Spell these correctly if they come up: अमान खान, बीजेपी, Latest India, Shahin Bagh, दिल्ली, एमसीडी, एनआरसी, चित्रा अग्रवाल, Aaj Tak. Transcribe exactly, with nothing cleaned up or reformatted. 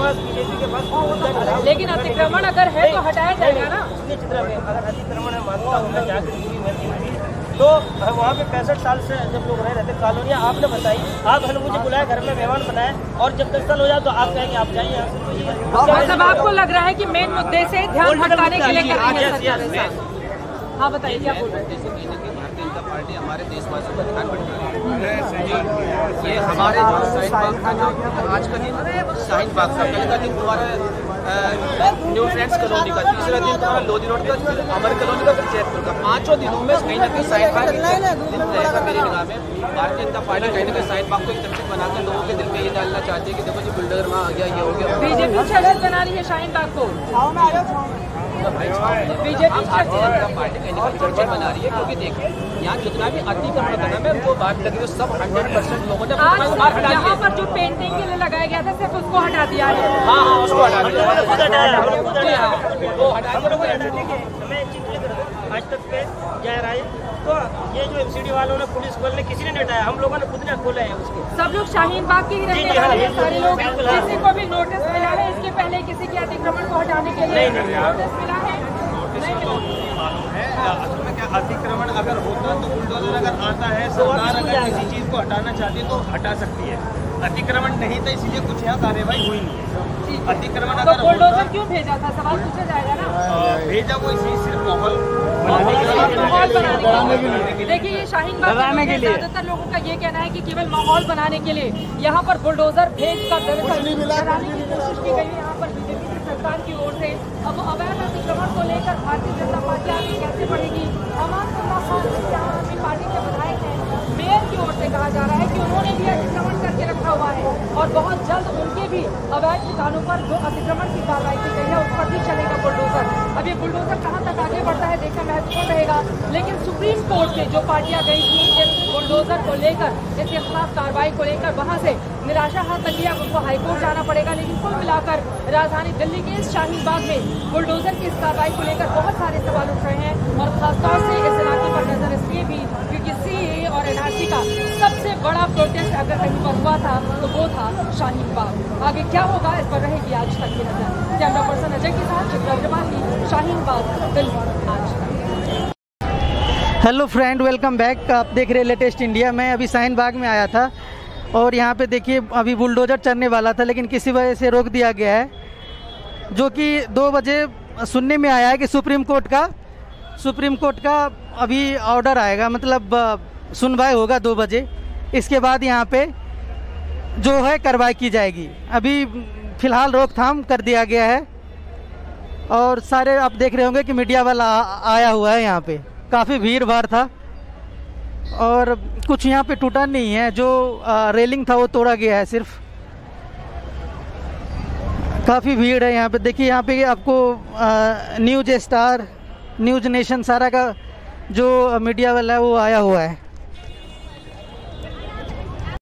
पास बीजेपी के पास, लेकिन अतिक्रमण अगर है तो हटाया जाएगा ना। अगर अतिक्रमण है मानता हूँ तो वहाँ पे पैंसठ साल से जब लोग रह रहे थे कॉलोनियाँ आपने बताई, आप हमें मुझे बुलाया घर में मेहमान बनाए और जब दस साल हो जाए तो आप कहेंगे आप जाइए। मतलब आपको लग रहा है कि मेन मुद्दे से ध्यान हटाने के लिए? हाँ बताइए क्या बोल रहे हैं? भारतीय जनता पार्टी हमारे देशवासियों का ध्यान रखती है। ये हमारे जो शाहीन बाग का जो आज का दिन, शाहीन बाग का कल का दिन हमारा न्यू फ्रेंड्स कॉलोनी का, तीसरा दिन हमारा लोधी रोड का, अमर कॉलोनी का, फिर जयपुर का, पाँचों दिनों में कहीं ना कहीं शाहीन बाग मेरी निगाह में भारतीय जनता पार्टी कहीं ना कहीं शाहीन बाग को एक तरफ बनाकर लोगों के दिल में ये डालना चाहती है कि देखो जी बिल्डर वहाँ आ गया, ये हो गया। बीजेपी शहर बना रही है शाहीन बाग को, बीजेपी भारतीय जनता पार्टी कहीं ना कहीं चर्चा बना रही है क्योंकि देखिए यहाँ जितना भी अतिक्रमण कदम है वो बात लगी सब हंड्रेड परसेंट लोगों ने यहाँ पर जो पेंटिंग के लिए लगाया गया था सिर्फ उसको हटा दिया है। हाँ हाँ उसको हटा दिया, वो हटा दिया। आज तक पे जय राय तो ये जो एमसीडी वालों ने पुलिस बल ने किसी ने हटाया, हम लोगों ने खुद ने खोला है उसको। सब लोग शाहीन बाग के ही रहने वाले हैं, सारे लोग, किसी को भी नोटिस मिला है इसके पहले किसी के अतिक्रमण को हटाने के लिए? नोटिस मिला है, असल में क्या अतिक्रमण अगर होता तो बुलडोजर अगर आता है, सरकार अगर किसी चीज को हटाना चाहती है तो हटा सकती है, अतिक्रमण नहीं था इसलिए कुछ यहाँ कार्यवाही हुई नहीं है। अतिक्रमण अगर बुलडोजर क्यों भेजा था सवाल पूछा जाएगा ना, भेजा वो इसी सिर्फ माहौल माहौल बनाने के लिए। देखिए ये शाहीन बाग बनाने के लिए ज्यादातर लोगों का ये कहना है कि केवल माहौल बनाने के लिए यहाँ पर बुलडोजर भेज कर बनाने की कोशिश की गई है यहाँ पर बीजेपी सरकार की ओर से। अब अवैध अतिक्रमण को लेकर भारतीय जनता पार्टी आगे कैसे बढ़ेगी? अमान खान पार्टी के विधायक है, मेयर की ओर से कहा जा रहा है कि उन्होंने भी अतिक्रमण करके रखा हुआ है और बहुत जल्द उनके भी अवैध ठिकानों पर जो अतिक्रमण की कार्रवाई की गई है उस पर भी चलेगा बुलडोजर। अब ये बुलडोजर कहाँ तक आगे बढ़ता है देखना महत्वपूर्ण रहेगा, लेकिन सुप्रीम कोर्ट में जो पार्टियां गई थी इस बुलडोजर को लेकर, इसके खिलाफ कार्रवाई को लेकर, वहाँ से निराशा हाथ तक लिया, उनको हाईकोर्ट जाना पड़ेगा। लेकिन कुल मिलाकर राजधानी दिल्ली के इस शाहीन बाग में बुलडोजर की इस कार्रवाई को लेकर बहुत सारे सवाल उठ रहे हैं और खासतौर से इस इलाके पर नजर इसलिए भी क्योंकि सीए और एनआरसी का सबसे बड़ा प्रोटेस्ट अगर कहीं पर हुआ था तो वो था शाहीन बाग। आगे क्या होगा इस पर रहेगी आज तक की नजर। कैमरा पर्सन अजय के साथ चित्रा अग्रवाल, शाहीन बाग, दिल्ली, आज तक। Hello friend, welcome back. आप देख रहे लेटेस्ट इंडिया। मैं अभी शाहीन बाग में आया था और यहाँ पे देखिए अभी बुलडोजर चलने वाला था लेकिन किसी वजह से रोक दिया गया है, जो कि दो बजे सुनने में आया है कि सुप्रीम कोर्ट का सुप्रीम कोर्ट का अभी ऑर्डर आएगा, मतलब सुनवाई होगा दो बजे, इसके बाद यहाँ पे जो है कार्रवाई की जाएगी। अभी फ़िलहाल रोकथाम कर दिया गया है और सारे आप देख रहे होंगे कि मीडिया वाला आया हुआ है यहाँ पे, काफ़ी भीड़ भाड़ था और कुछ यहाँ पे टूटा नहीं है, जो रेलिंग था वो तोड़ा गया है सिर्फ। काफ़ी भीड़ है यहाँ पे। देखिए यहाँ पे आपको न्यूज़ स्टार, न्यूज़ नेशन, सारा का जो मीडिया वाला है वो आया हुआ है।